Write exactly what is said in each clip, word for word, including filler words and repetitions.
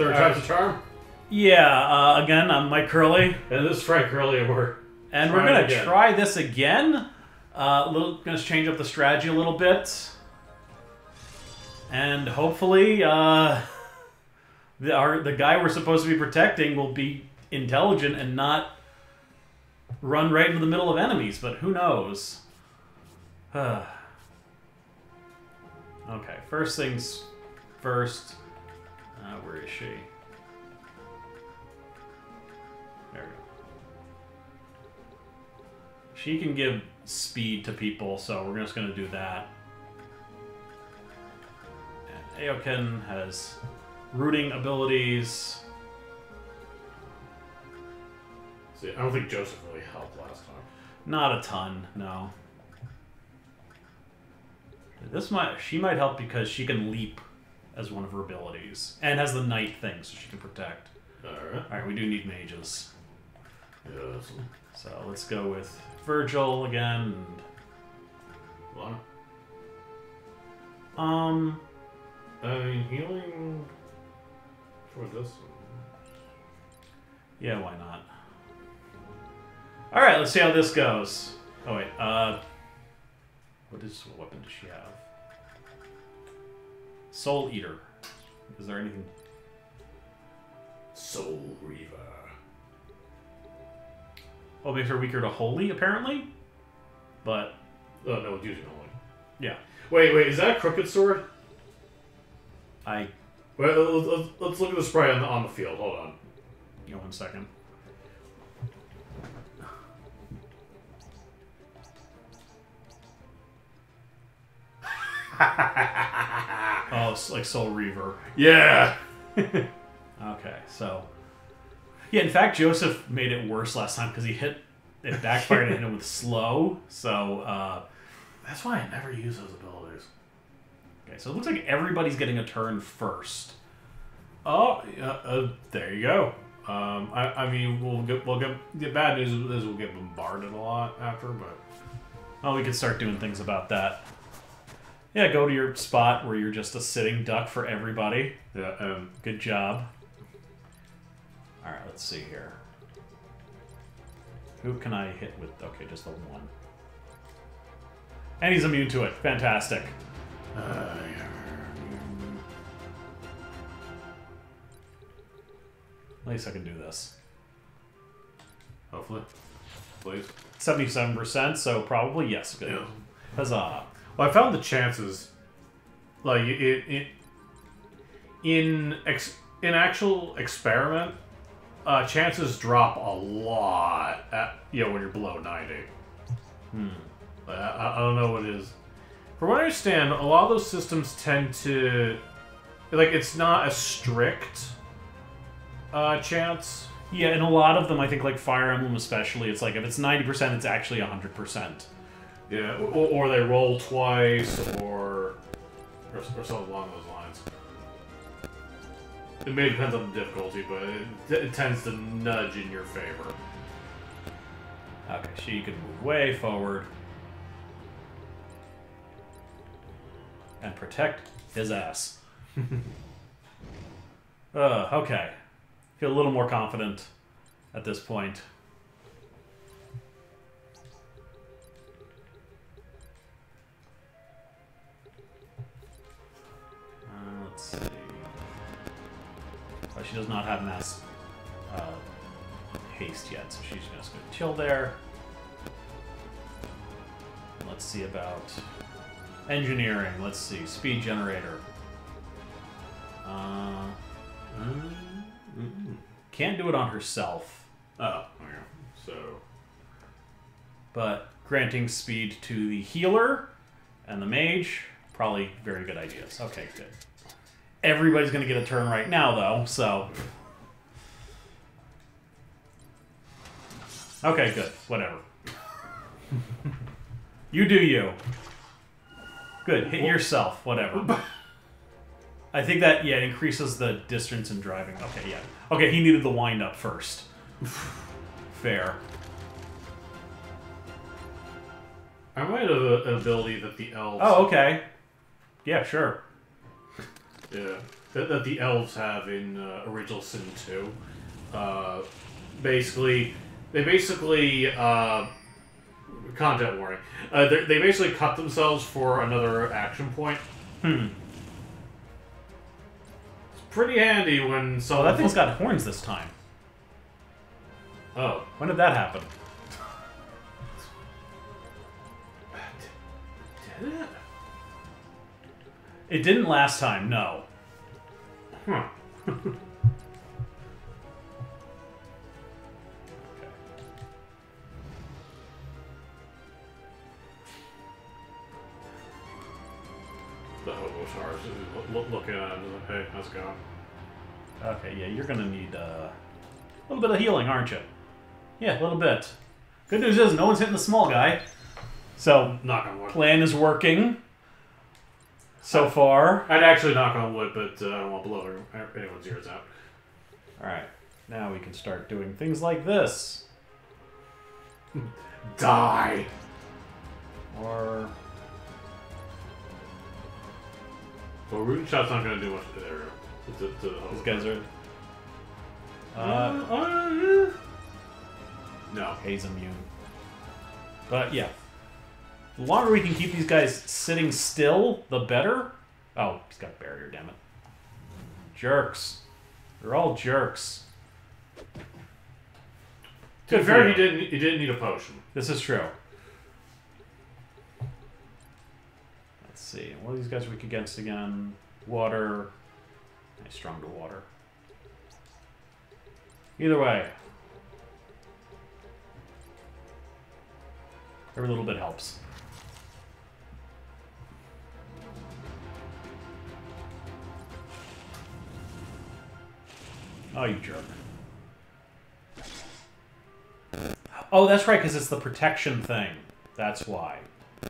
Third time's a charm? Yeah, uh, again, I'm Mike Curley. And this is Frank Curley, and we're And we're going to try this again. Uh, going to change up the strategy a little bit. And hopefully, uh, the, our, the guy we're supposed to be protecting will be intelligent and not run right into the middle of enemies, but who knows? Okay, first things first. Uh, where is she? There we go. She can give speed to people, so we're just going to do that. And Aoken has rooting abilities. See, I don't think Joseph really helped last time. Not a ton, no. This might she might help because she can leap as one of her abilities. And has the knight thing, so she can protect. Alright. Alright, we do need mages. Yes. So let's go with Virgil again and Lana. Um I mean healing for this one. Yeah, why not? Alright, let's see how this goes. Oh wait, uh What is what weapon does she have? Soul Eater. Is there anything? Soul Reaver. Oh, makes her weaker to holy, apparently. But oh no, it's using holy. Yeah. Wait, wait, is that a crooked sword? I. Well, let's look at the sprite on the on the field. Hold on. You know, one second. Oh, it's like Soul Reaver. Yeah. Okay, so yeah. In fact, Joseph made it worse last time because he hit it backfired and hit it with slow. So uh, that's why I never use those abilities. Okay, so it looks like everybody's getting a turn first. Oh, uh, uh, there you go. Um, I, I mean, we'll get we'll get the bad news is we'll get bombarded a lot after, but oh, we could start doing things about that. Yeah, go to your spot where you're just a sitting duck for everybody. Yeah, um, good job. Alright, let's see here. Who can I hit with? Okay, just the one. And he's immune to it. Fantastic. Uh, yeah. At least I can do this. Hopefully. Please. seventy-seven percent, so probably yes. Good. Yeah. Huzzah. Well, I found the chances, like it, it in ex, in actual experiment, uh, chances drop a lot. At, you know, when you're below ninety. Hmm. I, I don't know what it is. From what I understand, a lot of those systems tend to, like, it's not a strict uh, chance. Yeah, and a lot of them, I think, like Fire Emblem especially, it's like if it's ninety percent, it's actually a hundred percent. Yeah, or, or they roll twice, or, or, or something along those lines. It may depend on the difficulty, but it, it tends to nudge in your favor. Okay, so you can move way forward. And protect his ass. uh, okay. Feel a little more confident at this point. Let's see. Oh, she does not have mass uh, haste yet, so she's just going to chill there. Let's see about engineering. Let's see. Speed generator. Uh, mm-hmm. Can't do it on herself. Oh, okay. So. But granting speed to the healer and the mage, probably very good ideas. Okay, good. Everybody's going to get a turn right now, though, so... Okay, good. Whatever. You do you. Good. Hit yourself. Whatever. I think that, yeah, it increases the distance in driving. Okay, yeah. Okay, he needed the wind-up first. Fair. I might have an ability that the elves... Oh, okay. Yeah, sure. Yeah. that, that the elves have in uh, Original Sin two. Uh, basically, they basically, uh, content warning, uh, they basically cut themselves for another action point. Hmm. It's pretty handy when someone... Well, that thing's got horns this time. Oh. When did that happen? Did it? It didn't last time, no. Huh. Okay. The Hobosh is looking look at it and like, hey, how's it going? Okay, yeah, you're gonna need uh, a little bit of healing, aren't you? Yeah, a little bit. Good news is, no one's hitting the small guy. So, knock on wood. Plan is working. So far. I'd actually knock on wood, but uh, I don't want to blow anyone's ears out. Alright. Now we can start doing things like this. Die! Or... Well, Root and Shot's not going to do much to their... To, to the These guys are... Uh... uh no. Haze immune. But, yeah. The longer we can keep these guys sitting still, the better. Oh, he's got barrier, damn it. Jerks. They're all jerks. To be fair, he didn't, he didn't need a potion. This is true. Let's see. What are these guys weak against again? Water. Nice, strong to water. Either way. Every little bit helps. Oh, you jerk. Oh, that's right, because it's the protection thing. That's why.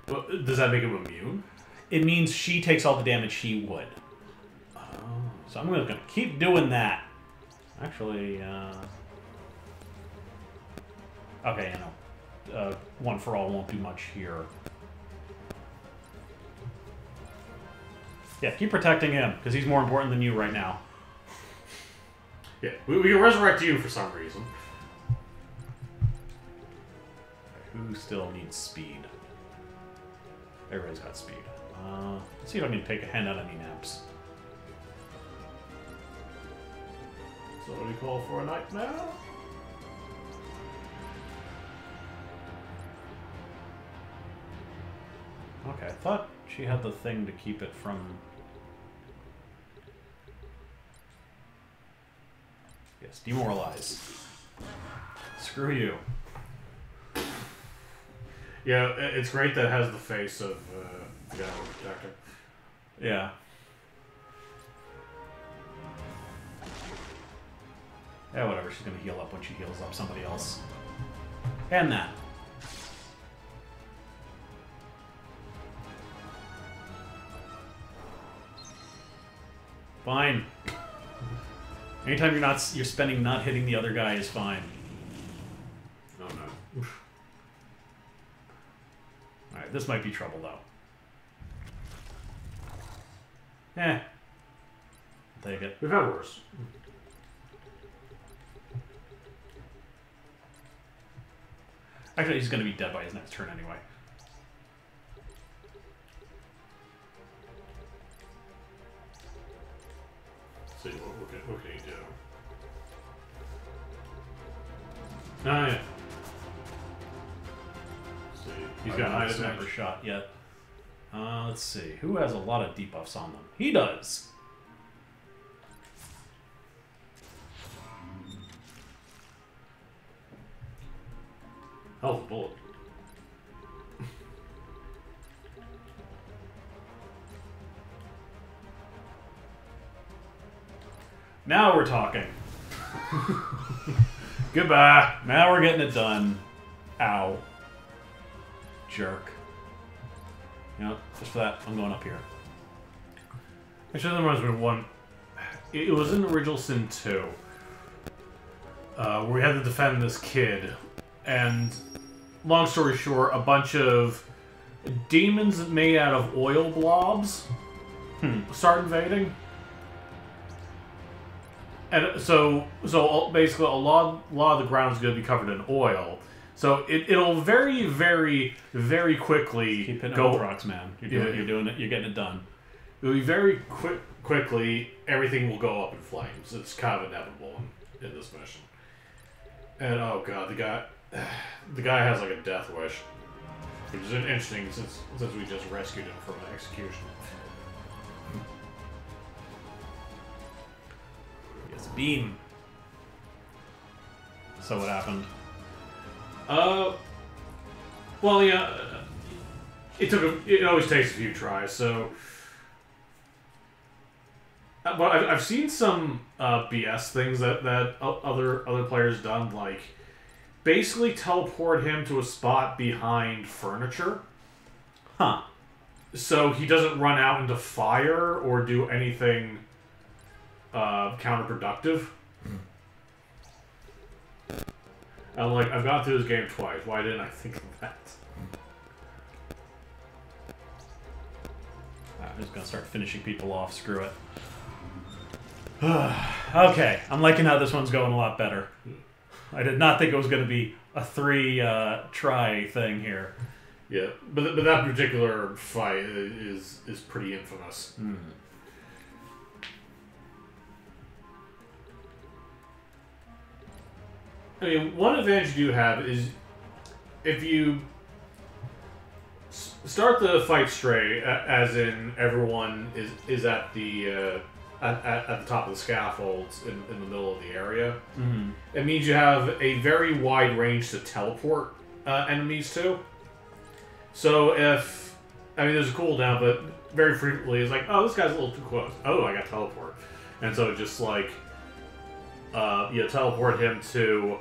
Well, does that make him immune? It means she takes all the damage he would. Oh. So I'm going to keep doing that. Actually, uh... okay, you know. Uh, one for all won't do much here. Yeah, keep protecting him, because he's more important than you right now. Yeah, we, we can resurrect you for some reason. Who still needs speed? Everybody's got speed. Uh, let's see if I can take a hand out of any naps. So what do we call for a night now? Okay, I thought she had the thing to keep it from... Yes, demoralize. Screw you. Yeah, it's great that it has the face of uh, the guy who protected. Yeah. Yeah, whatever. She's gonna heal up when she heals up somebody else. And that. Fine. Anytime you're not you're spending not hitting the other guy is fine. Oh no. Alright, this might be trouble though. Eh. I'll take it. We've had worse. Actually he's gonna be dead by his next turn anyway. See what, what, can, what can he do? Ah, yeah. Let's see, he's got high sniper shot yet. Uh, let's see, who has a lot of debuffs on them? He does. Hell's a bullet. Now we're talking. Goodbye. Now we're getting it done. Ow. Jerk. You know, just for that, I'm going up here. Actually, that reminds me of one. It was in Original Sin two, uh, where we had to defend this kid. And, long story short, a bunch of demons made out of oil blobs hmm. start invading. And so, so basically, a lot, a lot of the ground is going to be covered in oil. So it, it'll very, very, very quickly keep it go. Rocks, man. You're doing, yeah, you're doing it. You're getting it done. It'll be very quick. Quickly, everything will go up in flames. It's kind of inevitable in, in this mission. And oh god, the guy, the guy has like a death wish, which is interesting since since we just rescued him from an execution. It's beam. So what happened? Uh, well, yeah, it took a, it always takes a few tries. So, uh, well, I've, I've seen some uh, B S things that that other other players done, like basically teleport him to a spot behind furniture, huh? So he doesn't run out into fire or do anything uh, counterproductive. I'm like, I've gone through this game twice. Why didn't I think of that? I'm just gonna start finishing people off. Screw it. Okay, I'm liking how this one's going a lot better. I did not think it was going to be a three uh, try thing here. Yeah, but but that particular fight is is pretty infamous. Mm. I mean, one advantage you do have is if you s start the fight straight, as in everyone is is at the uh, at, at, at the top of the scaffolds in, in the middle of the area. Mm-hmm. It means you have a very wide range to teleport uh, enemies to. So if I mean, there's a cooldown, but very frequently it's like, oh, this guy's a little too close. Oh, I got teleport, and so just like uh, you teleport him to.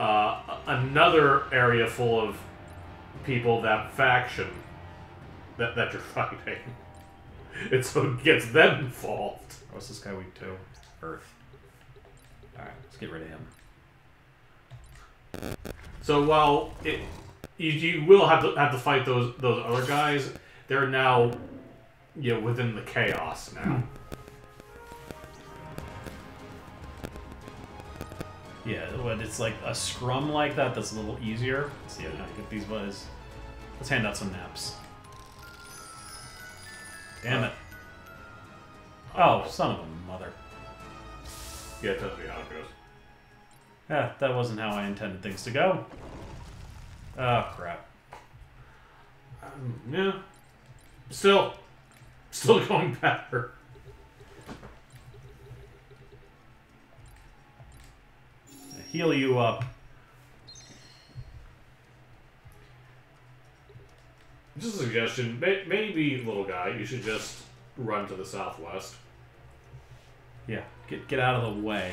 Uh, another area full of people, that faction that, that you're fighting. It so it gets them involved. What's this guy weak to? Earth. Alright, let's get rid of him. So while it, you, you will have to have to fight those those other guys, they're now, you know, within the chaos now. Yeah, when it's like a scrum like that, that's a little easier. Let's see how I get these boys. Let's hand out some naps. Damn it. Oh, son of a mother. Yeah, it tells me how it goes. Yeah, that wasn't how I intended things to go. Oh, crap. Um, yeah. Still. Still going better. Heal you up. Just a suggestion. Maybe, little guy, you should just run to the southwest. Yeah, get get out of the way.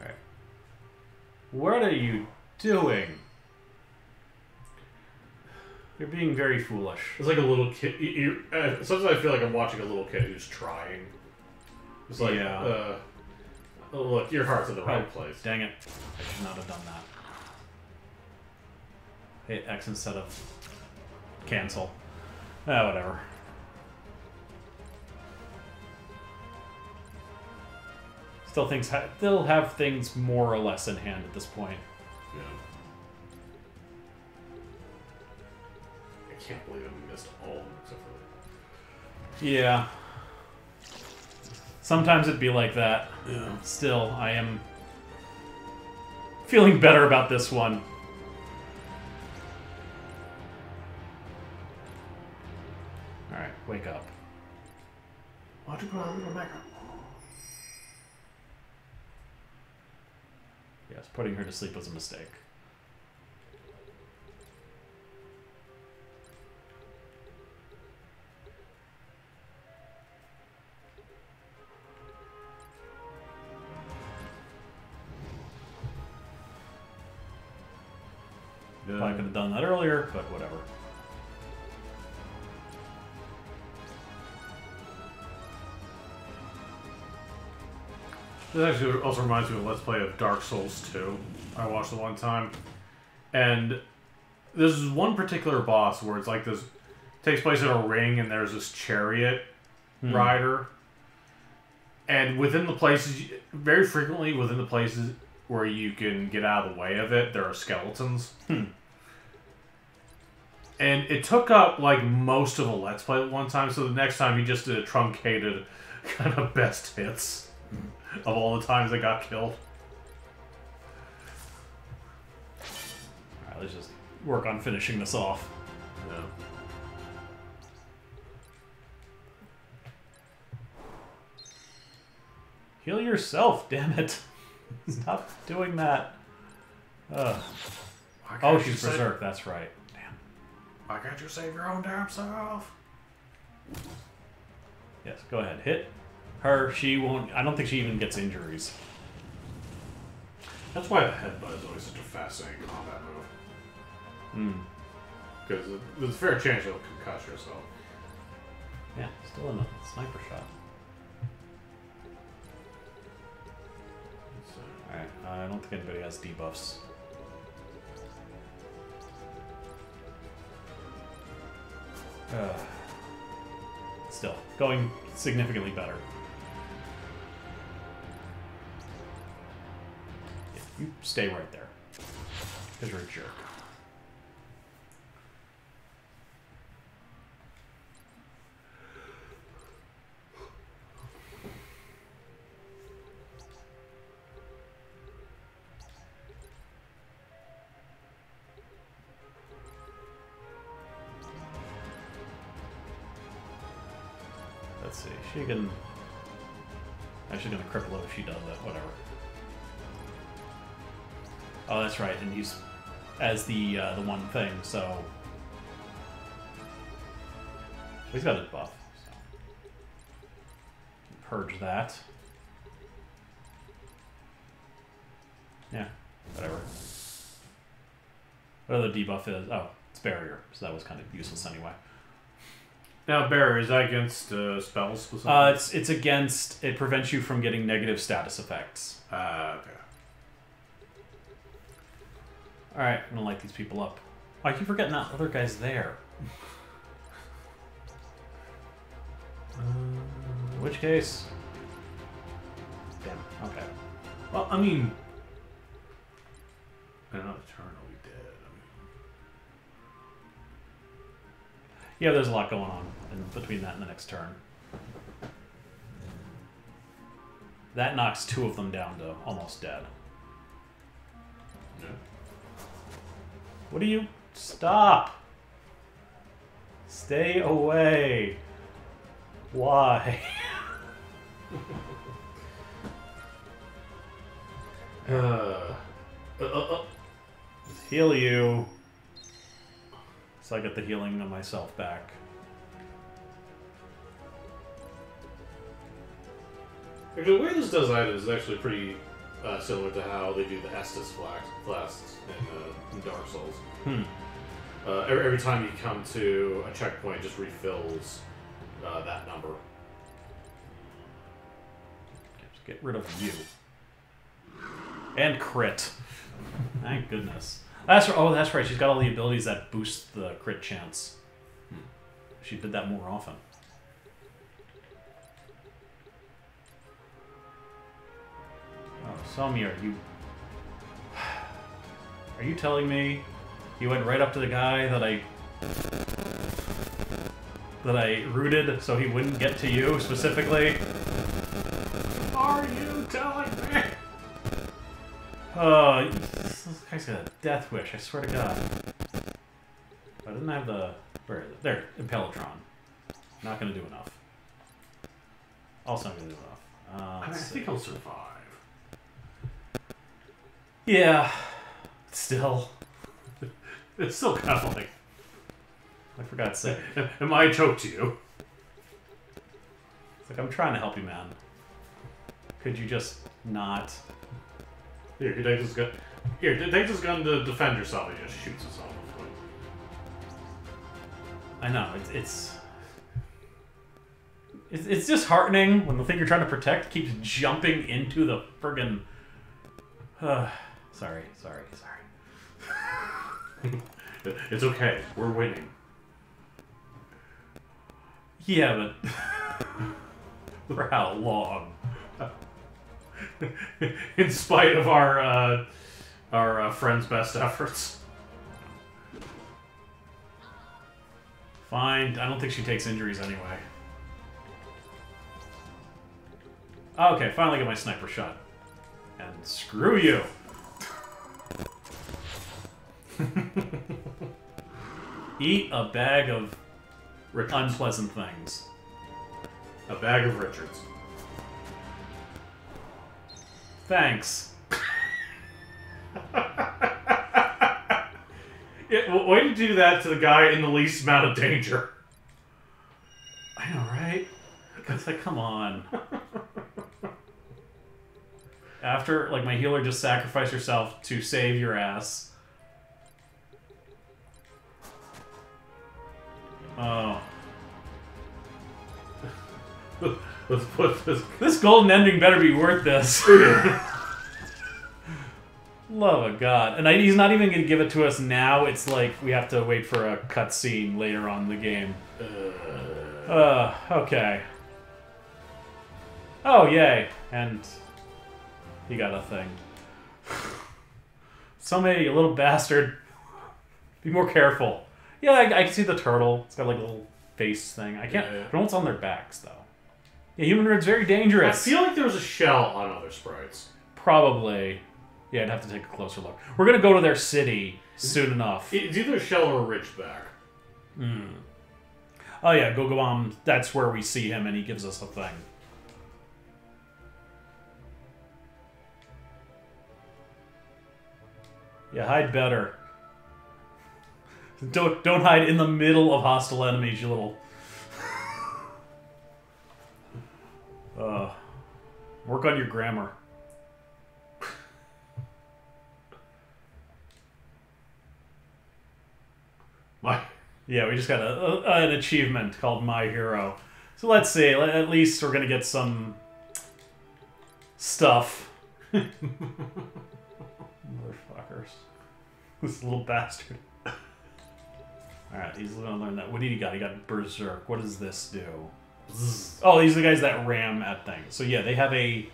All right. What are you doing? You're being very foolish. It's like a little kid. You, you, uh, sometimes I feel like I'm watching a little kid who's trying. It's like, yeah. uh, oh, look, your heart's in the right place. Dang it. I should not have done that. Hit X instead of cancel. Ah, whatever. Still, things ha they'll have things more or less in hand at this point. Yeah. I can't believe I missed all of them except for... Yeah. Sometimes it'd be like that. Yeah. Still, I am feeling better about this one. Alright, wake up. Why don't you put on a little makeup? Yes, putting her to sleep was a mistake. I could have done that earlier, but whatever. This actually also reminds me of a Let's Play of Dark Souls two I watched a long time. And there's one particular boss where it's like this, takes place in a ring, and there's this chariot mm. rider. And within the places, very frequently within the places where you can get out of the way of it, there are skeletons. Hmm. And it took up, like, most of a Let's Play at one time, so the next time he just did a truncated kind of best hits hmm. of all the times they got killed. Alright, let's just work on finishing this off. Yeah. Heal yourself, damn it. Stop doing that. Ugh. Oh, she's berserk, that's right. Damn. Why can't you save your own damn self? Yes, go ahead. Hit her. She won't... I don't think she even gets injuries. That's why the headbutt is always such a fascinating combat move. Hmm. Because there's a fair chance you'll concuss yourself. Yeah, still in a sniper shot. Alright, uh, I don't think anybody has debuffs. Uh, still, going significantly better. Yeah, you stay right there. Because you're a jerk. She can... Actually gonna cripple it if she does that, whatever. Oh, that's right, and use as the uh, the one thing, so... He's got his buff, so... Purge that. Yeah, whatever. What other debuff is... Oh, it's barrier, so that was kind of useless anyway. Now, barrier, is that against uh, spells specifically? Uh, it's, it's against... It prevents you from getting negative status effects. Ah, uh, okay. Alright, I'm gonna light these people up. Oh, I keep forgetting that other guy's there. In which case... Damn, okay. Well, I mean... Another turn will be dead. Yeah, there's a lot going on in between that and the next turn. That knocks two of them down to almost dead. Yeah. What do you... Stop! Stay away! Why? uh, uh, uh. Heal you. So I get the healing of myself back. The way this does that is actually pretty uh, similar to how they do the Estus blasts in, uh, in Dark Souls. Hmm. Uh, every, every time you come to a checkpoint, it just refills uh, that number. Just get rid of you. And crit. Thank goodness. That's right. Oh, that's right. She's got all the abilities that boost the crit chance. Hmm. She did that more often. Oh, Somier, you... Are you telling me you went right up to the guy that I... that I rooted so he wouldn't get to you, specifically? Are you telling me? Uh... This guy's got a death wish, I swear to God. I didn't have the... Where is it? There, Impelotron. Not gonna do enough. Also not gonna do enough. Uh, I, mean, I think I'll survive. Yeah. Still. It's still kind of like... I forgot to say. Am I a joke to you? It's like, I'm trying to help you, man. Could you just not... Here, he takes his gun. Here, takes his gun to defend yourself. He just shoots us all. I know it's, it's it's it's disheartening when the thing you're trying to protect keeps jumping into the friggin'. Uh, sorry, sorry, sorry. It's okay. We're winning. Yeah, but... for how long? In spite of our, uh... our uh, friend's best efforts. Fine. I don't think she takes injuries anyway. Okay, finally get my sniper shot. And screw you! Eat a bag of Richards. Unpleasant things. A bag of Richards. Thanks. It, well, way to do that to the guy in the least amount of danger. I know, right? It's like, come on. After, like, my healer just sacrificed herself to save your ass. Oh. Let's put this. This golden ending better be worth this. Love of God. And I, he's not even going to give it to us now. It's like we have to wait for a cutscene later on in the game. Uh, uh, okay. Oh, yay. And he got a thing. Somebody, you little bastard. Be more careful. Yeah, I, I can see the turtle. It's got like a little face thing. I can't. Yeah, yeah. I don't know what's on their backs though. Yeah, human red's very dangerous. I feel like there was a shell on other sprites. Probably. Yeah, I'd have to take a closer look. We're gonna go to their city soon enough. It's either a shell or a ridgeback. Hmm. Oh yeah, Gogobam. That's where we see him, and he gives us a thing. Yeah, hide better. Don't don't hide in the middle of hostile enemies, you little. uh, work on your grammar. My yeah, we just got a, a, an achievement called My Hero. So let's see. At least we're gonna get some stuff. Motherfuckers! This little bastard. Alright, he's gonna learn that. What did he got? He got Berserk. What does this do? Zzz. Oh, these are the guys that ram at things. So yeah, they have a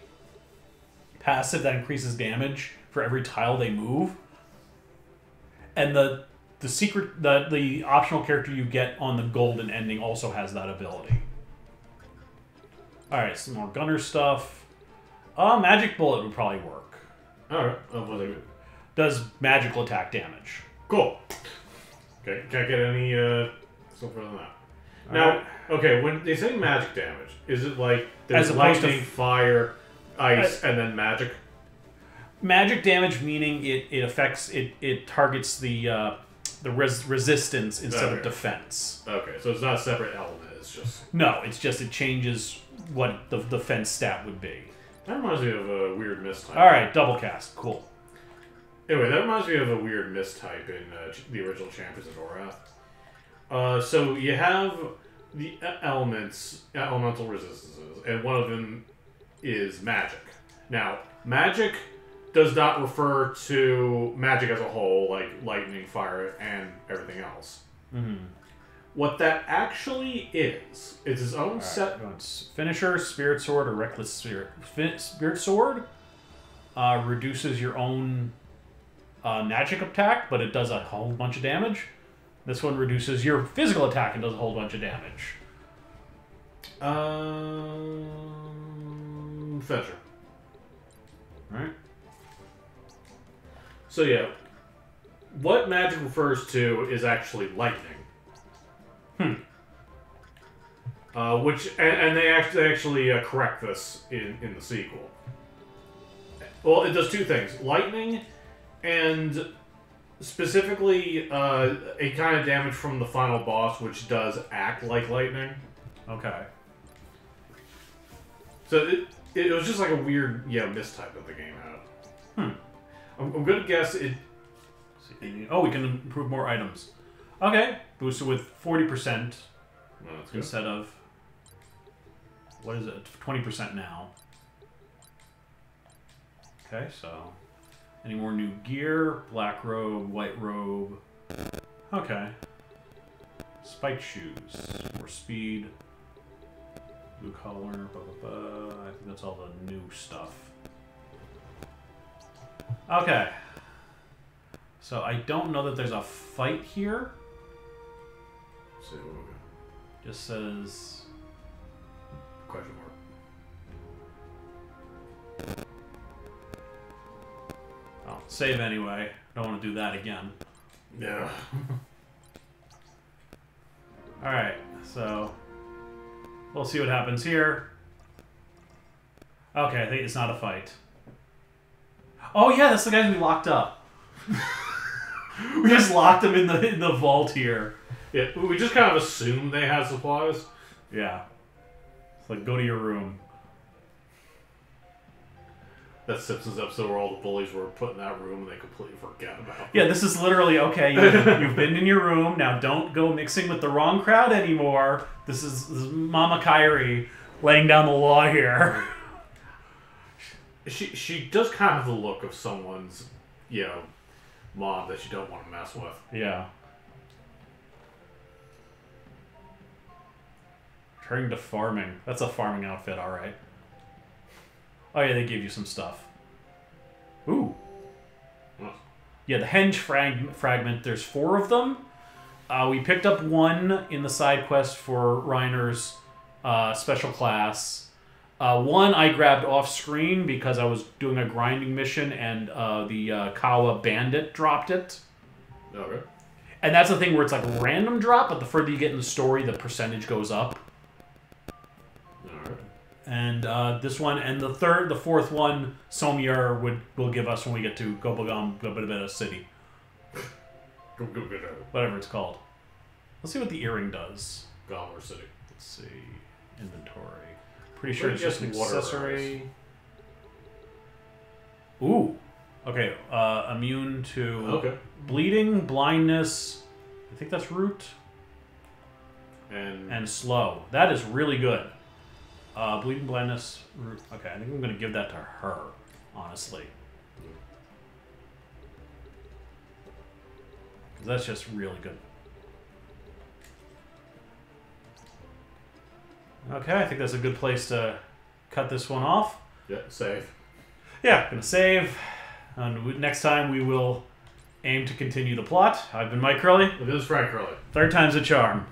passive that increases damage for every tile they move. And the the secret the the optional character you get on the golden ending also has that ability. Alright, some more gunner stuff. Uh magic bullet would probably work. Alright, oh, well, they... does magical attack damage. Cool. Okay, can't get any uh, stuff other than that. All now, right. Okay, when they say magic damage, is it like there's lightning, fire, ice, I, and then magic? Magic damage meaning it, it affects it it targets the uh, the res resistance instead okay. of defense. Okay, so it's not a separate element. It's just no, it's just it changes what the defense stat would be. That reminds me of a weird mistype. All right, double cast, cool. Anyway, that reminds me of a weird mistype in uh, the original Champions of Aura. Uh, so you have the elements, elemental resistances, and one of them is magic. Now, magic does not refer to magic as a whole, like lightning, fire, and everything else. Mm-hmm. What that actually is, it's its own right, set. Finisher, Spirit Sword, or Reckless Spirit. Fin Spirit Sword uh, reduces your own... Uh, magic attack, but it does a whole bunch of damage. This one reduces your physical attack and does a whole bunch of damage. Um, Fisher. Right? So yeah, what magic refers to is actually lightning. Hmm. Uh, which and, and they actually they actually uh, correct this in in the sequel. Well, it does two things: lightning. And specifically, uh, a kind of damage from the final boss, which does act like lightning. Okay. So it, it was just like a weird, yeah, mistype that the game had. Hmm. I'm, I'm gonna guess it. Oh, we can improve more items. Okay, boosted with forty percent well, instead good. of what is it? Twenty percent now. Okay, so. Any more new gear? Black robe, white robe. Okay. Spike shoes. More speed. Blue collar. Blah, blah, blah. I think that's all the new stuff. Okay. So I don't know that there's a fight here. So, just says... Question mark. I'll save anyway. Don't want to do that again. Yeah. Alright, so... We'll see what happens here. Okay, I think it's not a fight. Oh yeah, that's the guy we locked up. We just locked him in the, in the vault here. Yeah, we just kind of assumed they had supplies. Yeah. It's like, go to your room. That Simpsons episode where all the bullies were put in that room and they completely forgot about it. Yeah, this is literally, okay, you've, you've been in your room, now don't go mixing with the wrong crowd anymore. This is, this is Mama Kairi laying down the law here. She, she does kind of have the look of someone's, you know, mom that you don't want to mess with. Yeah. Turning to farming. That's a farming outfit, alright. Oh yeah, they gave you some stuff. Ooh. What? Yeah, the henge frag fragment. There's four of them. Uh, we picked up one in the side quest for Reiner's uh, special class. Uh, one I grabbed off screen because I was doing a grinding mission and uh, the uh, Kawa Bandit dropped it. Okay. And that's the thing where it's like a random drop, but the further you get in the story, the percentage goes up. And uh, this one, and the third, the fourth one, Somier would will give us when we get to Gobudabeda City. Whatever it's called. Let's see what the earring does. Gobbler City. Let's see. Inventory. Pretty sure it's just an accessory. Ooh. Okay. Uh, immune to okay. bleeding, blindness. I think that's root. And and slow. That is really good. Uh, bleeding blindness. Okay, I think I'm going to give that to her, honestly. Because that's just really good. Okay, I think that's a good place to cut this one off. Yeah, save. Yeah, I'm going to save. And next time we will aim to continue the plot. I've been Mike Curley. This is Frank Curley. Third time's a charm.